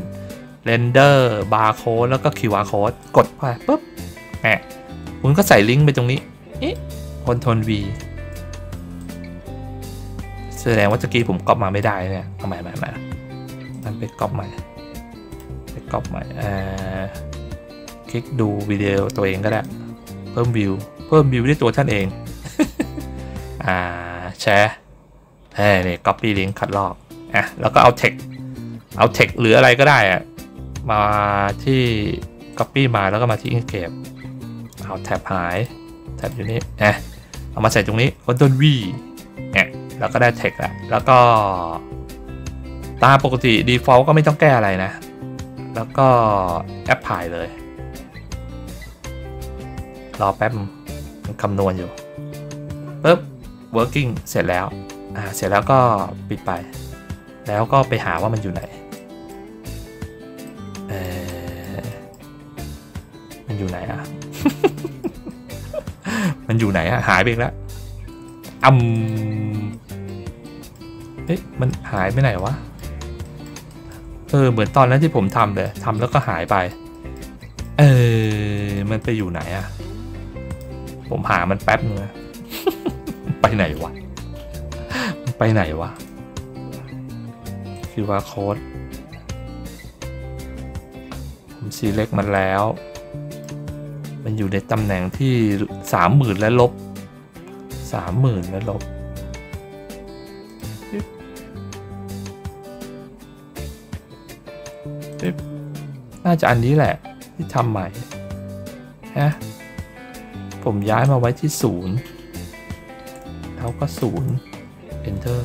render barcode แล้วก็ QR code กดไปปุ๊บแหมคุณก็ใส่ลิงก์ไปตรงนี้Ctrl Vแสดงว่าตะกี้ผมก๊อปมาไม่ได้เนี่ยทำไมมันไปก๊อปใหม่คลิกดูวิดีโอตัวเองก็ได้เพิ่มวิวด้วยตัวท่านเอง แชร์เนี่ยก๊อปปี้ลิงก์คัดลอกแล้วก็เอาเทคหรืออะไรก็ได้มาที่ก๊อปปี้มาแล้วก็มาที่ INKscape เอาแท็บหายแท็บอยู่นี่เอามาใส่ตรงนี้Ctrl Vแล้วก็ได้เทคแล้วก็ตามปกติ default ก็ไม่ต้องแก้อะไรนะแล้วก็แอปพลายเลยรอแป๊บมันคำนวณอยู่ปุ๊บ working เสร็จแล้วก็ปิดไปแล้วก็ไปหาว่ามันอยู่ไหนมันอยู่ไหนอ่ะ มันอยู่ไหนอ่ะหายไปแล้วมันหายไปไหนวะเหมือนตอนนั้นที่ผมทำเลยทำแล้วก็หายไปมันไปอยู่ไหนอะผมหามันแป๊บนึงนะ ไปไหนวะ QR code ผม select มันแล้วมันอยู่ในตำแหน่งที่ 30,000 และลบ 30,000 และลบน่าจะอันนี้แหละที่ทำใหม่นะผมย้ายมาไว้ที่0แล้วก็0 enter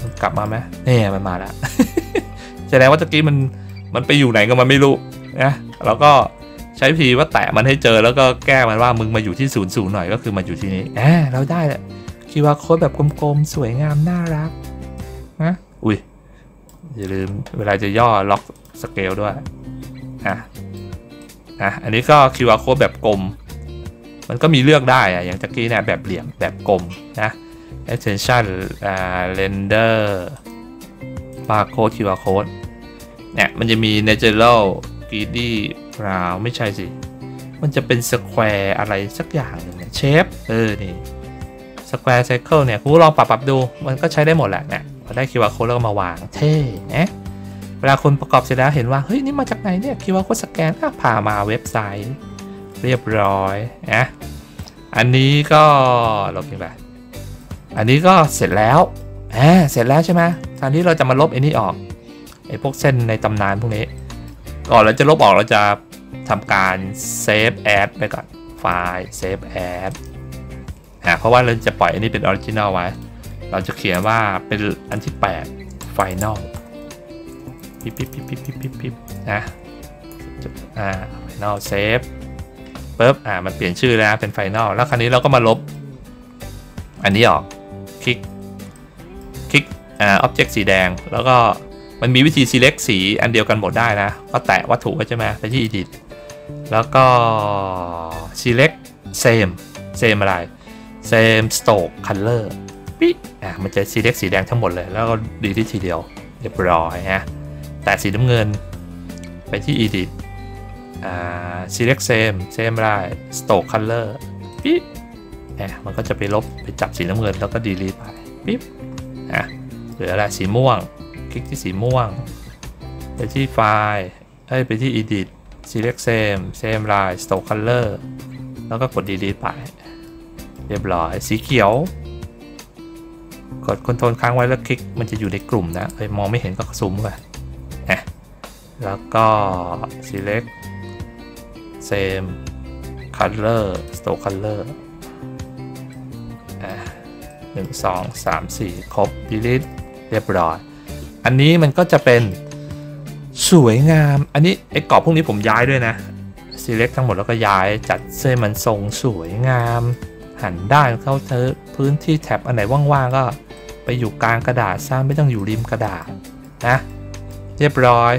มันกลับมาไหมเนี่ยมันมาแล้ว แสดงว่าตะกี้มันไปอยู่ไหนก็มันไม่รู้นะแล้วก็ใช้พีว่าแตะมันให้เจอแล้วก็แก้มันว่ามึงมาอยู่ที่00หน่อยก็คือมาอยู่ที่นี้เราได้แหละคิดว่าโค้ดแบบกลมๆสวยงามน่ารักนะอุ้ยอย่าลืมเวลาจะย่อล็อกสเกลด้วยอันนี้ก็ QR code แบบกลมมันก็มีเลือกได้อย่างตะกี้เนี่ยแบบเหลี่ยมแบบกลมนะ extension render barcode QR code เนี่ยมันจะมี natural greedy brown ไม่ใช่สิมันจะเป็น square อะไรสักอย่างหนึ่งเนี่ย shape นี่ square circle เนี่ยคุณลองปรับดูมันก็ใช้ได้หมดแหละเนี่ยพอได้ QR code แล้วก็มาวางเท่นะเวลาคนประกอบเสร็จแล้วเห็นว่าเฮ้ยนี่มาจากไหนเนี่ย QR Code สแกนผ่ามาเว็บไซต์เรียบร้อยอันนี้ก็ลบทิ้งไปอันนี้ก็เสร็จแล้วเสร็จแล้วใช่ไหมคราวนี้เราจะมาลบไอ้นี่ออกไอ้พวกเส้นในตำนานพวกนี้ก่อนเราจะลบออกเราจะทำการ Save As ไปก่อนไฟล์ Save As เพราะว่าเราจะปล่อยอันนี้เป็น Original ไว้เราจะเขียนว่าเป็นอันที่ 8 Final ปิ๊บนะ Final Save ปุ๊บมันเปลี่ยนชื่อแล้วเป็น Final แล้วคราวนี้เราก็มาลบอันนี้ออกคลิกObject สีแดงแล้วก็มันมีวิธี select สีอันเดียวกันหมดได้นะก็แตะวัตถุใช่ไหมไปที่ Edit แล้วก็ select same อะไร same stroke color ปิ๊มันจะ select สีแดงทั้งหมดเลยแล้วก็ดีที่ทีเดียวเรียบร้อยฮะแต่สีน้ำเงินไปที่ Edit select same อะไร stroke color ปิ๊มันก็จะไปลบไปจับสีน้ำเงินแล้วก็ delete ไปปิ๊บเหลืออะไรสีม่วงคลิกที่สีม่วงไปที่ไฟล์ไปที่ Edit Select Same Line Store Color แล้วก็กด Delete ไปเรียบร้อยสีเขียวกด Ctrl ค้างไว้แล้วคลิกมันจะอยู่ในกลุ่มนะมองไม่เห็นก็ซูมไปแล้วก็ Select Same Color Store Color 1 2 3 4ครบ Delete เรียบร้อยอันนี้มันก็จะเป็นสวยงามอันนี้ไอ้กรอบพวกนี้ผมย้ายด้วยนะ select ทั้งหมดแล้วก็ย้ายจัดให้มันทรงสวยงามหันด้านเข้าเธอพื้นที่แท็บอันไหนว่างๆก็ไปอยู่กลางกระดาษสร้างไม่ต้องอยู่ริมกระดาษนะเรียบร้อย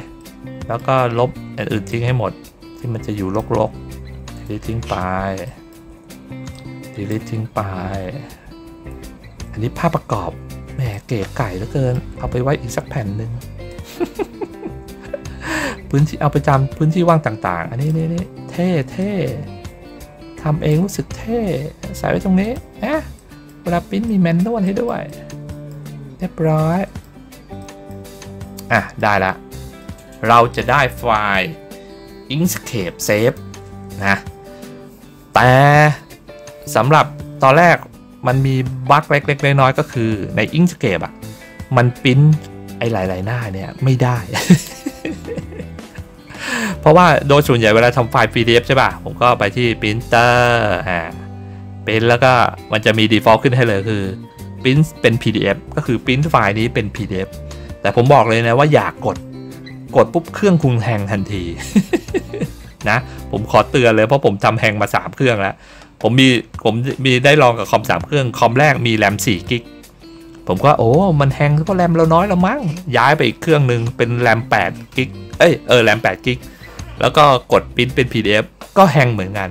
แล้วก็ลบอันอื่นทิ้งให้หมดที่มันจะอยู่รกๆ delete ทิ้งไป delete ทิ้งไปอันนี้ภาพประกอบแหมเก๋ไก่เหลือเกินเอาไปไว้อีกสักแผ่นหนึ่ง พื้นที่เอาไปจำพื้นที่ว่างต่างๆอันนี้เท่ทำเองรู้สึกเท่ใส่ไว้ตรงนี้นะเวลาปริ้นมีแมนนวลให้ด้วยเรียบร้อยได้ละเราจะได้ไฟล์ INKscape Save นะแต่สำหรับตอนแรกมันมีบั๊กเล็กๆน้อยๆก็คือใน INKscape มันพิมพ์ไอ้หลายๆหน้าเนี่ยไม่ได้ เพราะว่าโดยส่วนใหญ่เวลาทำไฟล์ PDF ใช่ป่ะผมก็ไปที่ Printer print แล้วก็มันจะมี default ขึ้นให้เลยคือ print เป็น PDF ก็คือ print ไฟล์นี้เป็น PDF แต่ผมบอกเลยนะว่าอยากกดปุ๊บเครื่องคุณแฮงทันที นะผมขอเตือนเลยเพราะผมทำแฮงมา3เครื่องแล้วผมมีได้ลองกับคอม3เครื่องคอมแรกมีแรม4กิกผมก็โอ้มันแฮงเพราะแรมเราน้อยแล้วมั้งย้ายไปอีกเครื่องหนึ่งเป็นแรม8กิกแรม8กิกแล้วก็กดพิมพ์เป็น PDF ก็แฮงเหมือนกัน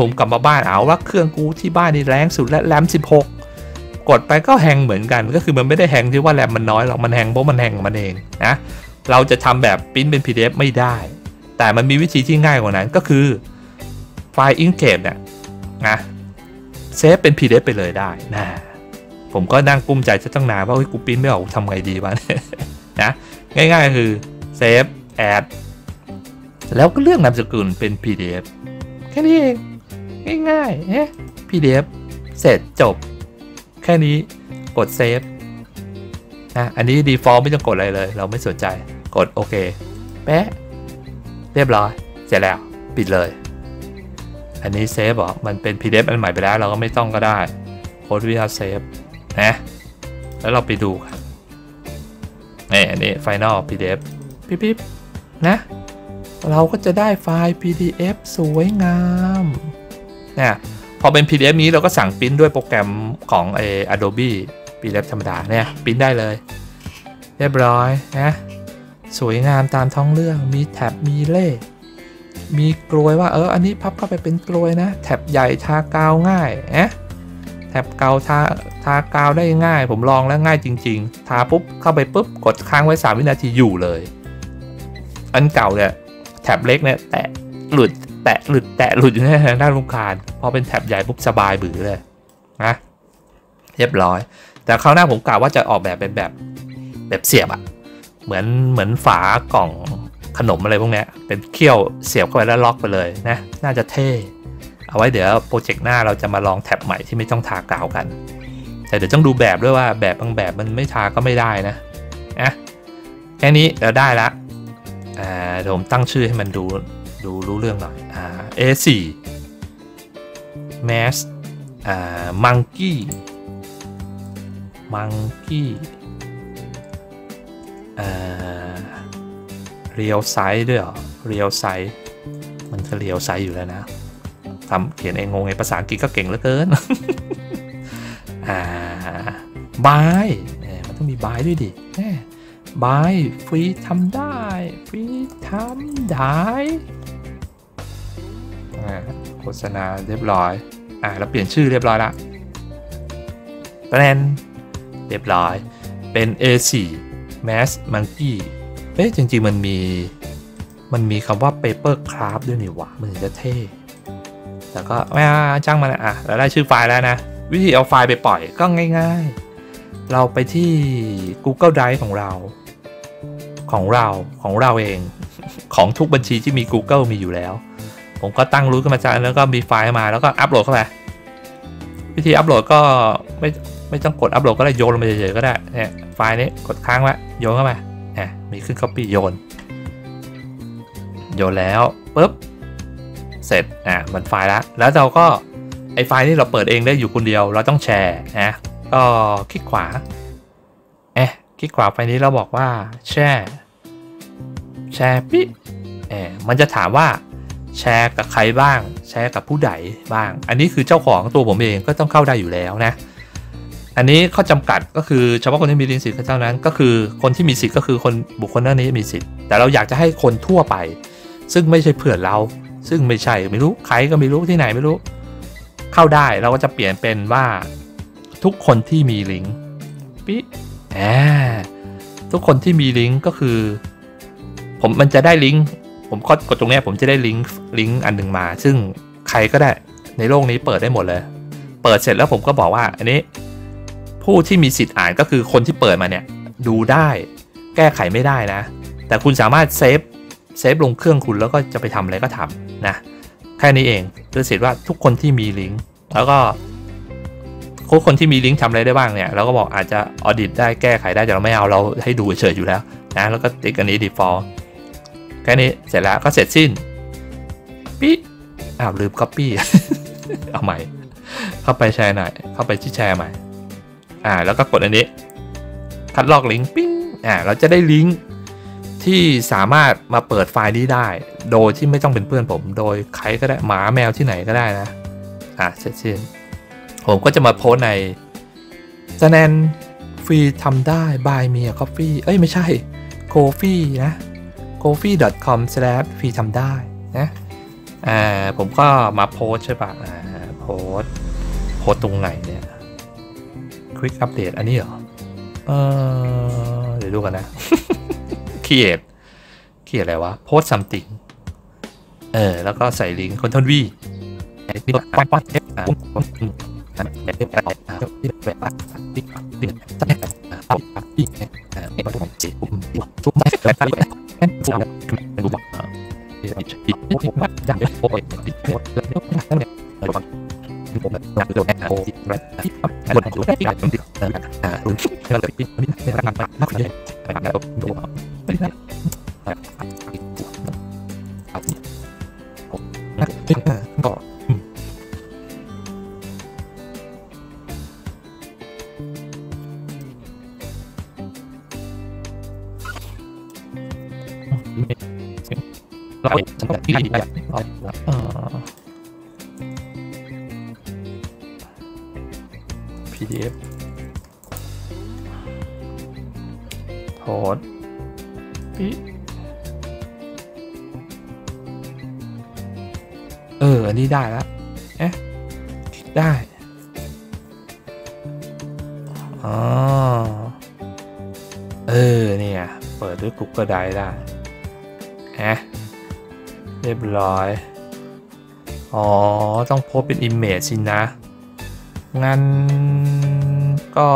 ผมกลับมาบ้านเอาว่าเครื่องกูที่บ้านนี่แรงสุดและแรม16กดไปก็แฮงเหมือนกันก็คือมันไม่ได้แฮงที่ว่าแรมมันน้อยหรอกมันแฮงเพราะมันแฮงมันเองนะเราจะทำแบบพิมพ์เป็น PDF ไม่ได้แต่มันมีวิธีที่ง่ายกว่านั้นก็คือไฟล์ INKscape เนี่ยนะเซฟเป็น PDF ไปเลยได้นะผมก็นั่งกุ้มใจจะต้องนานว่ากูปิ้นไม่ออกทำไงดีวะ นะง่ายๆคือเซฟแอดแล้วก็เลือกนามสกุลเป็น PDF แค่นี้เองง่ายๆPDF เสร็จจบแค่นี้กดเซฟนะอันนี้ default ไม่ต้องกดอะไรเลยเราไม่สนใจกดโอเคแปะเรียบร้อยเสร็จแล้วปิดเลยอันนี้เซฟเหรอมันเป็น PDF อันใหม่ไปแล้วเราก็ไม่ต้องก็ได้โค้ดวิธีเซฟนะแล้วเราไปดูกันอันนี้ Final PDF ปิ๊บนะเราก็จะได้ไฟล์ PDF สวยงามนะพอเป็น PDF นี้เราก็สั่งปริ้นด้วยโปรแกรมของAdobe PDF ธรรมดาเนี่ยปริ้นได้เลยเรียบร้อยนะสวยงามตามท้องเรื่องมีแท็บมีเลขมีกลวยว่าอันนี้พับเข้าไปเป็นกลวยนะแท็บใหญ่ทากาวง่ายแท็บเกาทากาวได้ง่ายผมลองแล้วง่ายจริงๆทาปุ๊บเข้าไปปุ๊บกดค้างไว้3วินาทีอยู่เลยอันเก่าเนี่ยแท็บเล็กเนี่ยแตะหลุดแตะหลุดแตะหลุดอยู่เนี่ยน่ารำคาญพอเป็นแท็บใหญ่ปุ๊บสบายบือเลยนะเรียบร้อยแต่คราวหน้าผมกล่าวว่าจะออกแบบเป็นแบบเสียบเหมือนฝากล่องขนมอะไรพวกนี้เป็นเขี้ยวเสียบเข้าไปแล้วล็อกไปเลยนะน่าจะเท่เอาไว้เดี๋ยวโปรเจกต์หน้าเราจะมาลองแท็บใหม่ที่ไม่ต้องทากาวกันแต่เดี๋ยวต้องดูแบบด้วยว่าแบบบางแบบมันไม่ทาก็ไม่ได้นะแค่นี้เราได้ละเดี๋ยวผมตั้งชื่อให้มันดูรู้เรื่องหน่อยA4 Mask Monkey เรียวไซส์ด้วยเหรอเรียวไซส์ เรียลไซส์อยู่แล้วนะทำเขียนเองงงไงภาษาอังกฤษก็เก่งเหลือเกินบายมันต้องมีบายด้วยดิบายฟรีทำได้ฟรีทำได้โฆษณาเรียบร้อยแล้วเปลี่ยนชื่อเรียบร้อยละแบรนด์เรียบร้อยเป็น A4 Mass Monkey เอ๊ะจริงๆมันมีคำว่า Paper Craft ด้วยนี่วะมันจะเท่แล้วก็ไม่จ้างมันเราได้ชื่อไฟล์แล้วนะวิธีเอาไฟล์ไปปล่อยก็ง่ายๆเราไปที่ Google Drive ของเราเองของทุกบัญชีที่มี Google มีอยู่แล้วผมก็ตั้งรูทขึ้นมาจากแล้วก็มีไฟล์มาแล้วก็อัปโหลดเข้าไปวิธีอัปโหลดก็ไม่ต้องกดอัปโหลดก็ได้โยนลงไปเฉยๆก็ได้เนี่ยไฟล์นี้กดค้างไว้โยนเข้ามามีขึ้น Copy โยนแล้วปึ๊บเสร็จมันไฟล์แล้วเราก็ไอไฟล์ที่เราเปิดเองได้อยู่คนเดียวเราต้องแชร์ก็คลิกขวาไฟล์นี้เราบอกว่าแชร์ปิ๊บมันจะถามว่าแชร์กับใครบ้างแชร์กับผู้ใดบ้างอันนี้คือเจ้าของตัวผมเองก็ต้องเข้าได้อยู่แล้วนะอันนี้ข้อจำกัดก็คือเฉพาะคนที่มีสิทธิ์เท่านั้นก็คือคนที่มีสิทธิ์ก็คือคนบุคคลนั้นนี้มีสิทธิ์แต่เราอยากจะให้คนทั่วไปซึ่งไม่ใช่เพื่อนเราซึ่งไม่ใช่ไม่รู้ใครก็ไม่รู้ที่ไหนไม่รู้เข้าได้เราก็จะเปลี่ยนเป็นว่าทุกคนที่มีลิงก์ปิ๊บทุกคนที่มีลิงก์ก็คือผมมันจะได้ลิงก์ผมกดตรงนี้ผมจะได้ลิงก์อันหนึ่งมาซึ่งใครก็ได้ในโลกนี้เปิดได้หมดเลยเปิดเสร็จแล้วผมก็บอกว่าอันนี้ผู้ที่มีสิทธิ์อ่านก็คือคนที่เปิดมาเนี่ยดูได้แก้ไขไม่ได้นะแต่คุณสามารถเซฟลงเครื่องคุณแล้วก็จะไปทำอะไรก็ทำนะแค่นี้เองด้วยสิทธิ์ว่าทุกคนที่มีลิงก์แล้วก็คนที่มีลิงก์ทำอะไรได้บ้างเนี่ยเราก็บอกอาจจะออดิตได้แก้ไขได้แต่เราไม่เอาเราให้ดูเฉยอยู่แล้วนะแล้วก็ติ๊กอันนี้ default แค่นี้เสร็จแล้วก็เสร็จสิ้นปิ๊บลืม copy เอาใหม่เข้าไปแชร์หน่อยเข้าไปที่แชร์ใหม่แล้วก็กดอันนี้คัดลอกลิงก์ปิ๊งเราจะได้ลิงก์ที่สามารถมาเปิดไฟล์นี้ได้โดยที่ไม่ต้องเป็นเพื่อนผมโดยใครก็ได้หมาแมวที่ไหนก็ได้นะเสร็จสิ้นผมก็จะมาโพสในแสดงฟรีทำได้ Buy Me a Coffee เอ้ยไม่ใช่ ko-fi นะ ko-fi.com/free ทำได้นะผมก็มาโพสใช่ปะโพสตรงไหนเนี่ย Quick Update อันนี้เหรอเดี๋ยวดูกันนะ Create อะไรวะ Post Something แล้วก็ใส่ลิงก์คนทนวีPDF โพสต์ปิอันนี้ได้แล้วคลิกได้เนี่ยเปิดด้วย Google Drive ได้เรียบร้อยต้องโพสเป็น image สินะงั้นก็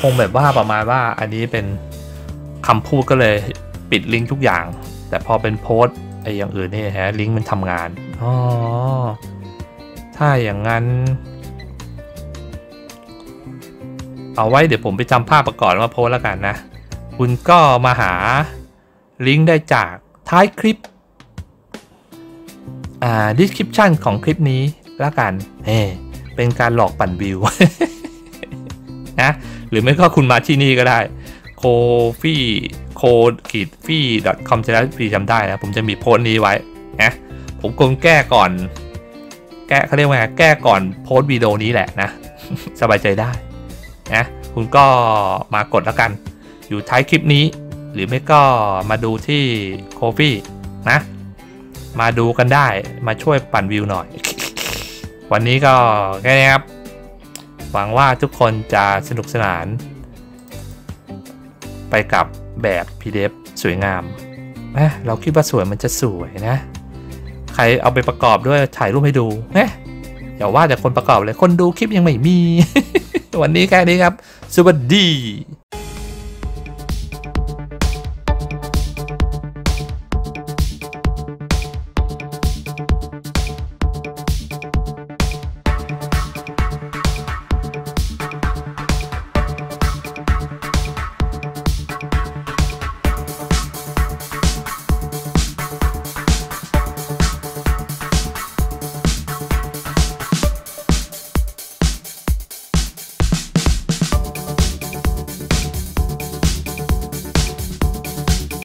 คงแบบว่าประมาณว่าอันนี้เป็นคำพูดก็เลยปิดลิงก์ทุกอย่างแต่พอเป็นโพสไอ้อย่างอื่นนี่ฮะลิงก์มันทำงานถ้าอย่างนั้นเอาไว้เดี๋ยวผมไปจำภาพประกอบมาโพสแล้วกันนะคุณก็มาหาลิงก์ได้จากท้ายคลิปdescription ของคลิปนี้ละกันเป็นการหลอกปั่นวิว นะหรือไม่ก็คุณมาที่นี่ก็ได้ ko-fi ko-fi.com/free จำได้นะผมจะมีโพสต์นี้ไว้นะผมคงแก้ก่อนแก้เขาเรียกว่าแก้ก่อนโพสต์วิดีโอนี้แหละนะ สบายใจได้นะคุณก็มากดแล้วกันอยู่ท้ายคลิปนี้หรือไม่ก็มาดูที่ ko-fi นะมาดูกันได้มาช่วยปั่นวิวหน่อย วันนี้ก็แค่นี้ครับหวังว่าทุกคนจะสนุกสนานไปกับแบบ PDF สวยงามนะเราคิดว่าสวยมันจะสวยนะใครเอาไปประกอบด้วยถ่ายรูปให้ดูนะอย่าว่าแต่คนประกอบเลยคนดูคลิปยังไม่มี วันนี้แค่นี้ครับสวัสดี